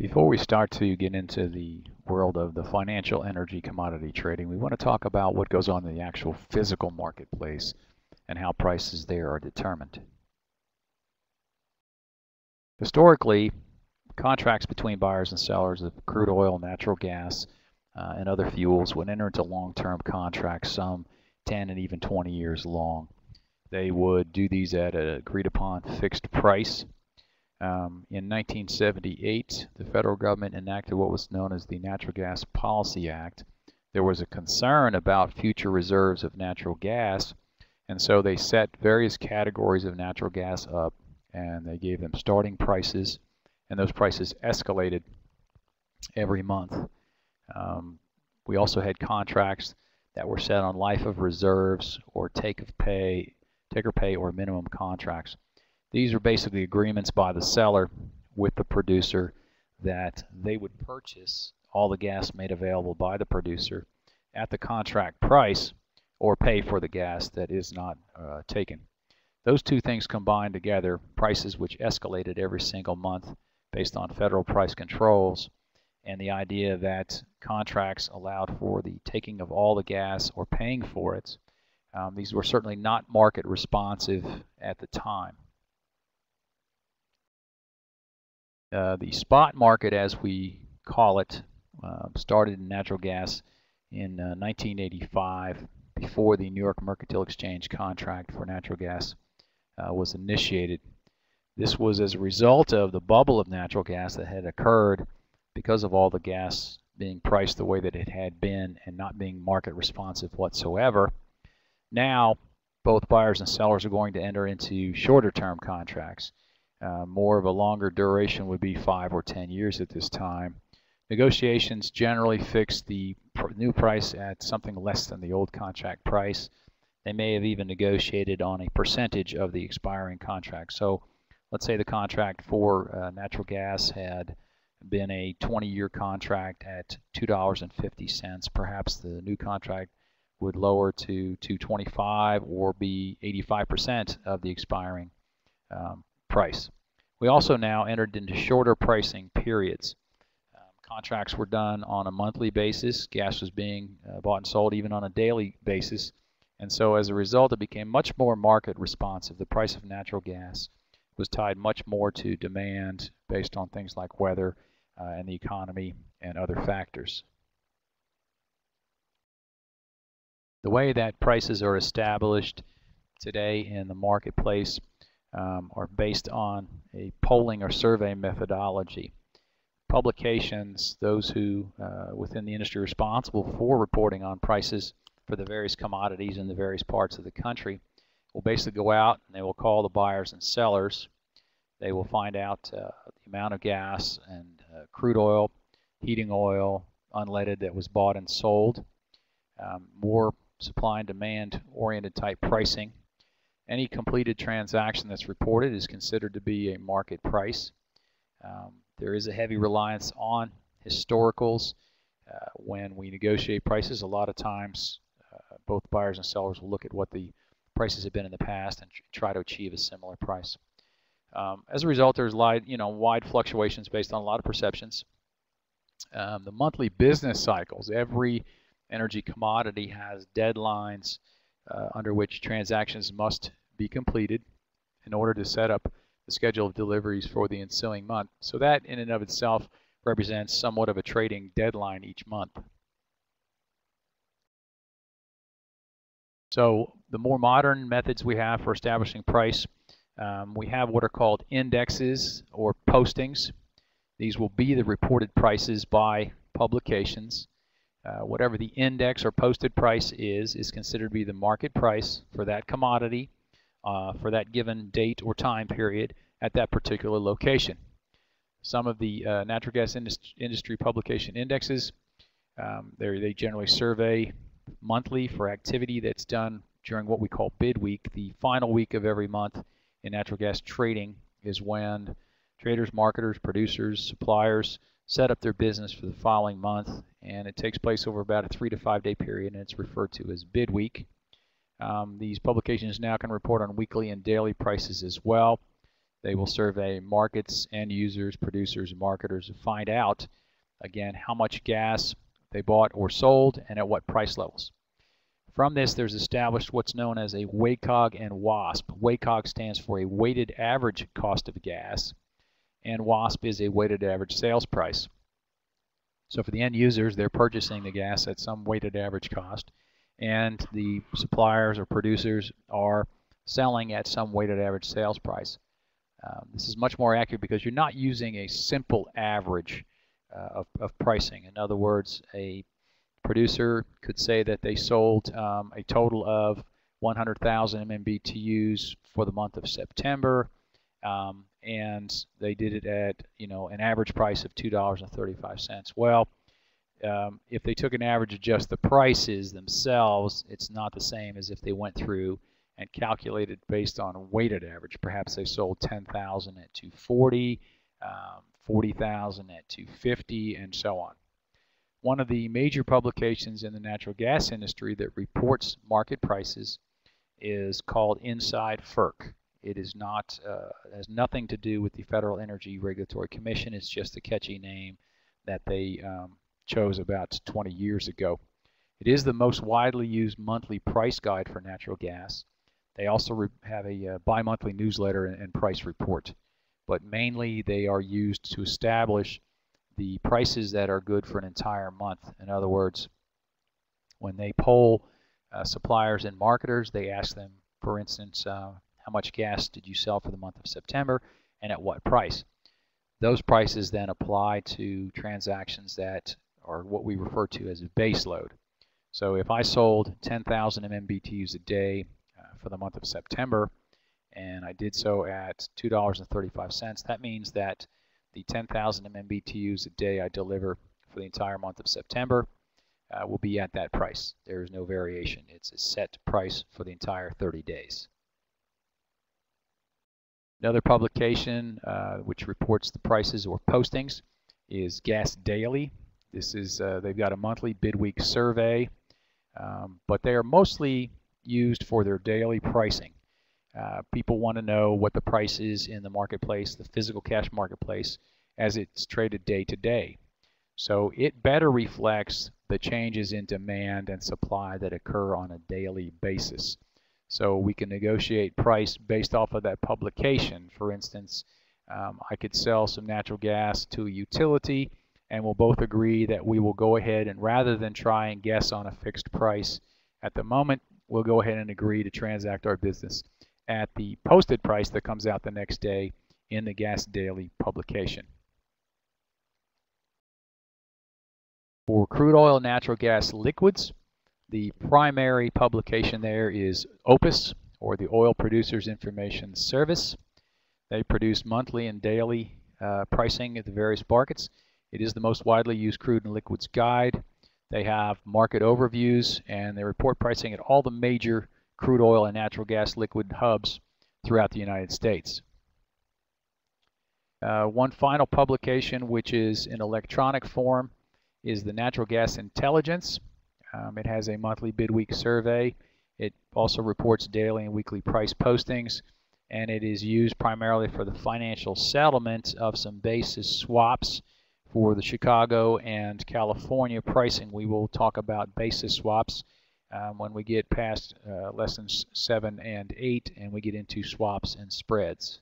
Before we start to get into the world of the financial energy commodity trading, we want to talk about what goes on in the actual physical marketplace and how prices there are determined. Historically, contracts between buyers and sellers of crude oil, natural gas, and other fuels would enter into long-term contracts, some 10 and even 20 years long. They would do these at an agreed-upon fixed price. In 1978, the federal government enacted what was known as the Natural Gas Policy Act. There was a concern about future reserves of natural gas, and so they set various categories of natural gas up, and they gave them starting prices, and those prices escalated every month. We also had contracts that were set on life of reserves or take or pay or minimum contracts. These are basically agreements by the seller with the producer that they would purchase all the gas made available by the producer at the contract price or pay for the gas that is not taken. Those two things combined together, prices which escalated every single month based on federal price controls, and the idea that contracts allowed for the taking of all the gas or paying for it. These were certainly not market responsive at the time. The spot market, as we call it, started in natural gas in 1985, before the New York Mercantile Exchange contract for natural gas was initiated. This was as a result of the bubble of natural gas that had occurred because of all the gas being priced the way that it had been and not being market responsive whatsoever. Now, both buyers and sellers are going to enter into shorter-term contracts. More of a longer duration would be 5 or 10 years at this time. Negotiations generally fix the new price at something less than the old contract price. They may have even negotiated on a percentage of the expiring contract. So let's say the contract for natural gas had been a 20-year contract at $2.50. Perhaps the new contract would lower to $2.25 or be 85% of the expiring price. We also now entered into shorter pricing periods. Contracts were done on a monthly basis. Gas was being bought and sold even on a daily basis. And so as a result, it became much more market responsive. The price of natural gas was tied much more to demand based on things like weather and the economy and other factors. The way that prices are established today in the marketplace are based on a polling or survey methodology. Publications, those who within the industry responsible for reporting on prices for the various commodities in the various parts of the country, will basically go out and they will call the buyers and sellers. They will find out the amount of gas and crude oil, heating oil, unleaded that was bought and sold, more supply and demand oriented type pricing. Any completed transaction that's reported is considered to be a market price. There is a heavy reliance on historicals. When we negotiate prices, a lot of times both buyers and sellers will look at what the prices have been in the past and try to achieve a similar price. As a result, there's wide fluctuations based on a lot of perceptions. The monthly business cycles, every energy commodity has deadlines under which transactions must be completed in order to set up the schedule of deliveries for the ensuing month. So that in and of itself represents somewhat of a trading deadline each month. So the more modern methods we have for establishing price, we have what are called indexes or postings. These will be the reported prices by publications. Whatever the index or posted price is considered to be the market price for that commodity for that given date or time period at that particular location. Some of the natural gas industry publication indexes, they generally survey monthly for activity that's done during what we call bid week. The final week of every month in natural gas trading is when traders, marketers, producers, suppliers set up their business for the following month, and it takes place over about a 3 to 5 day period, and it's referred to as bid week. These publications now can report on weekly and daily prices as well. They will survey markets, end users, producers, and marketers to find out, again, how much gas they bought or sold and at what price levels. From this, there's established what's known as a WACOG and WASP. WACOG stands for a weighted average cost of gas, and WASP is a weighted average sales price. So for the end users, they're purchasing the gas at some weighted average cost, and the suppliers or producers are selling at some weighted average sales price. This is much more accurate because you're not using a simple average of pricing. In other words, a producer could say that they sold a total of 100,000 MMBTUs for the month of September, and they did it at, you know, an average price of $2.35. Well, if they took an average of just the prices themselves, it's not the same as if they went through and calculated based on a weighted average. Perhaps they sold 10,000 at 240, 40,000 at 250, and so on. One of the major publications in the natural gas industry that reports market prices is called Inside FERC. It is not, has nothing to do with the Federal Energy Regulatory Commission. It's just a catchy name that they chose about 20 years ago. It is the most widely used monthly price guide for natural gas. They also have a bi-monthly newsletter and price report, but mainly they are used to establish the prices that are good for an entire month. In other words, when they poll suppliers and marketers, they ask them, for instance, how much gas did you sell for the month of September and at what price? Those prices then apply to transactions that are what we refer to as a base load. So if I sold 10,000 MMBTUs a day for the month of September, and I did so at $2.35, that means that the 10,000 MMBTUs a day I deliver for the entire month of September will be at that price. There is no variation. It's a set price for the entire 30 days. Another publication which reports the prices or postings is Gas Daily. This is, they've got a monthly bidweek survey, but they are mostly used for their daily pricing. People want to know what the price is in the marketplace, the physical cash marketplace, as it's traded day to day. So it better reflects the changes in demand and supply that occur on a daily basis. So we can negotiate price based off of that publication. For instance, I could sell some natural gas to a utility, and we'll both agree that we will go ahead and, rather than try and guess on a fixed price at the moment, we'll go ahead and agree to transact our business at the posted price that comes out the next day in the Gas Daily publication. For crude oil and natural gas liquids, the primary publication there is OPUS, or the Oil Producers Information Service. They produce monthly and daily pricing at the various markets. It is the most widely used crude and liquids guide. They have market overviews, and they report pricing at all the major crude oil and natural gas liquid hubs throughout the United States. One final publication, which is in electronic form, is the Natural Gas Intelligence. It has a monthly bidweek survey. It also reports daily and weekly price postings, and it is used primarily for the financial settlement of some basis swaps for the Chicago and California pricing. We will talk about basis swaps when we get past lessons 7 and 8, and we get into swaps and spreads.